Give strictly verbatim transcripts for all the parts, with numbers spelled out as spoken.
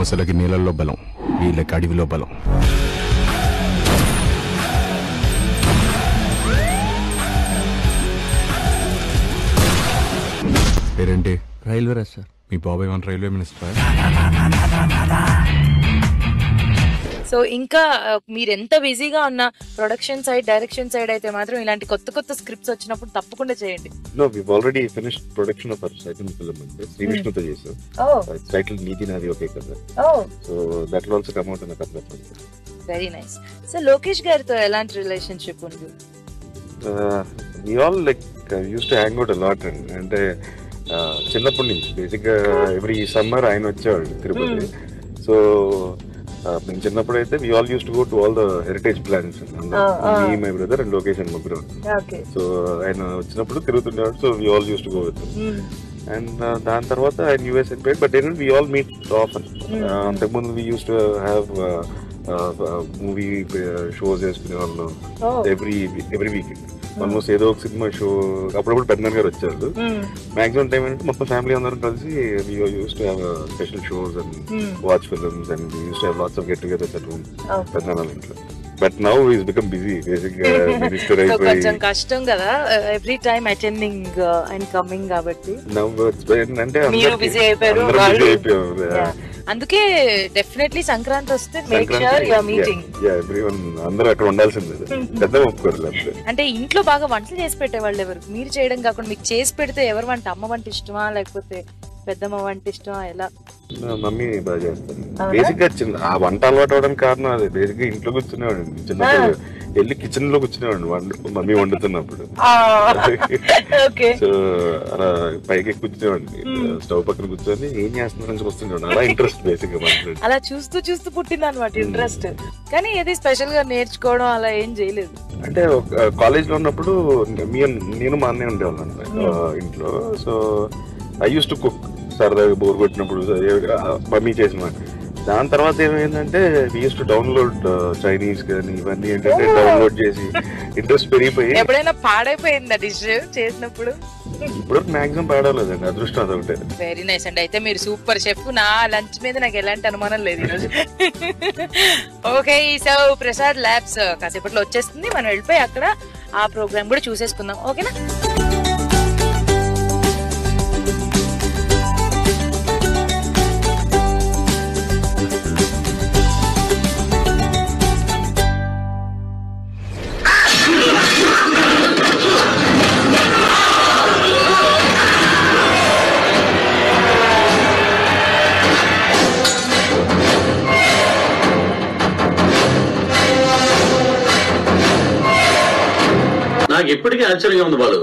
ముసలకి నీళ్ళల్లో బలం, వీళ్ళకి అడవిలో బలం. పేరేంటి? Railway Raj sir. మీ బాబాయ్ మన రైల్వే మినిస్టర్. సో ఇంకా మీరు ఎంత బిజీగా ఉన్నా ప్రొడక్షన్ సైడ్, డైరెక్షన్ సైడ్ అయితే మాత్రం ఇలాంటి కొత్త కొత్త స్క్రిప్ట్స్ వచ్చినప్పుడు తప్పకుండా చేయండి. No, we already finished production of our second film అంటే శ్రీవిష్ణుతో చేసాం. ఇట్స్ టైటిల్ నీతి నాది ఒకే కదా. So that will also come out in couple of months. Very nice. So Lokesh గారితో ఎలాంటి రిలేషన్షిప్ ఉంది? We all like used to hang out a lot అంటే చిన్నప్పటి నుంచి బేసిక్గా ఎవ్రీ సమ్మర్ ఆయన వచ్చేవాళ్ళు తిరుపతి. సో మేము చిన్నప్పుడు అయితే we all use to go to all the heritage plans, my brother and Lokesh and ముగ్గురు. సో ఆయన వచ్చినప్పుడు తిరుగుతుండేవాడు. So we all use to go with him. And దాని తర్వాత ఆయన యూఎస్ వెళ్ళిపోయాడు. బట్ ఏంటంటే వి ఆల్ మీట్ ఆఫెన్. అంతకుముందు we use to have movie shows చేసుకునే వాళ్ళు ఎవ్రీ ఎవ్రీ వీకెండ్. ఆల్మోస్ట్ ఏదో ఒక సినిమా షో అప్పుడప్పుడు పెద్దనాన్న గారు వచ్చారు. మాక్సిమం టైం ఏంటంటే మొత్తం ఫ్యామిలీ అందరం కలిసి we use to have special shows and watch films and we use to have lots of get togethers at home పెద్దనాన్న ఇంట్లో. But now he's become busy. Basically, minister is very. So కొంచెం కష్టం కదా every time attending uh, and coming కాబట్టి. Now it's been అంటే మీరు busy అయిపోయారు. Busy అయిపోయారు. అందుకే డెఫినెట్లీ సంక్రాంతి వస్తే make sure you are meeting. Yeah, everyone అందరూ అక్కడ ఉండాల్సిందే. పెద్ద ఒప్పుకోరు. అంటే ఇంట్లో బాగా వంటలు చేసి పెట్టేవాళ్ళు ఎవరు? మీరు చేయడం కాకుండా మీకు చేసి పెడితే ఎవరు వంట? అమ్మ వంట ఇష్టమా లేకపోతే పెద్దమ్మ వంట ఇష్టమా? ఎలా? మమ్మీ బాగా చేస్తాను. బేసిక్ గా ఆ వంట అలవాటు అవడానికి కారణం అదే. బేసిక్ గా ఇంట్లో కూర్చునేవాడు, చిన్నప్పుడు వెళ్ళి కిచెన్ లో కూర్చునేవాడు వండు మమ్మీ వండుతున్నప్పుడు. సో అలా పైకి కూర్చునేవాడిని, స్టవ్ పక్కన కూర్చొని ఏం చేస్తున్నారని చూస్తుండేవాడు. అలా ఇంట్రెస్ట్ బేసిక్ గా అలా చూస్తూ చూస్తూ పుట్టింది అనమాట ఇంట్రెస్ట్. కానీ ఏది స్పెషల్ గా నేర్చుకోవడం అలా ఏం చేయలేదు. అంటే కాలేజ్ లో ఉన్నప్పుడు నేను మా అన్నయ్య ఉండేవాళ్ళు ఇంట్లో. So I use to cook సరదాగా బోర్ కొట్టినప్పుడు మమ్మీ చేసిన. దాని తర్వాత ఏమైందంటే we use to download Chinese కానీ ఇవన్నీ ఏంటంటే డౌన్లోడ్ చేసి ఇంట్రెస్ట్ పెరిగిపోయి ఎప్పుడైనా పాడైపోయిందా డిష్ చేసినప్పుడు? ఇప్పుడు మాక్సిమం పాడలేదండి, అదృష్టం అదొకటే. వెరీ నైస్ అండి. అయితే మీరు సూపర్ షెఫ్. నా లంచ్ మీద నాకు ఎలాంటి అనుమానం లేదు ఈరోజు. ఓకే, సో ప్రసాద్ ల్యాబ్స్ కాసేపట్లో వచ్చేస్తుంది. మనం వెళ్ళిపోయి అక్కడ ఆ ప్రోగ్రామ్ కూడా చూసేసుకుందాం. ఓకేనా? నాకు ఇప్పటికీ ఆశ్చర్యంగా ఉంది బాలు,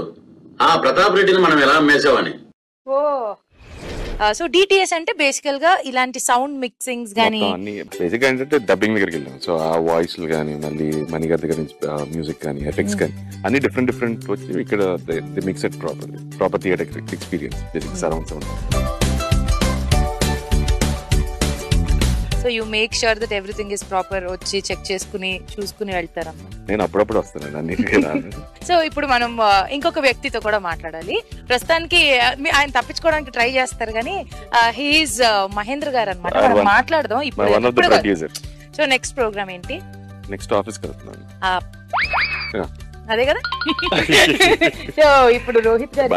ఆ ప్రతాప్ రెడ్డిని మనం ఎలా అమ్మేసామని. ఓ సో డిటిఎస్ అంటే బేసికల్ గా ఇలాంటి సౌండ్ మిక్సింగ్స్ గానీ బేసిక్ గా అంటే డబ్బింగ్ దగ్గరికి వెళ్ళాం. సో ఆ వాయిస్ గానీ మళ్ళీ మణిగారి దగ్గర నుంచి మ్యూజిక్ కానీ ఎఫెక్ట్స్ కానీ అన్ని డిఫరెంట్ డిఫరెంట్ వచ్చి ఇక్కడ the mix it properly proper theatre experience basic surround sound. So you make sure that everything is proper. వచ్చి చెక్ చేసుకుని చూసుకుని వెళ్తారమ్మా. నేను అప్పుడప్పుడు వస్తాను అన్నిటికీ. సో ఇప్పుడు మనం ఇంకొక వ్యక్తితో కూడా మాట్లాడాలి. ప్రస్తుతానికి ఆయన తప్పించుకోవడానికి ట్రై చేస్తారు కానీ హీ ఈజ్ మహేంద్ర గారు అనమాట. మనం మాట్లాడదాం ఇప్పుడు. సో నెక్స్ట్ ప్రోగ్రామ్ ఏంటి? నెక్స్ట్ ఆఫీస్ కలుస్తున్నాను అదే కదా. సో ఇప్పుడు రోహిత్ గారు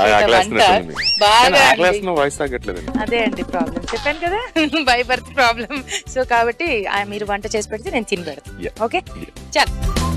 అదే అండి ప్రాబ్లం చెప్పాను కదా, బై బర్త్ ప్రాబ్లం. సో కాబట్టి మీరు వంట చేసి పెడితే నేను తిని పెడతాను. ఓకే, చాలు.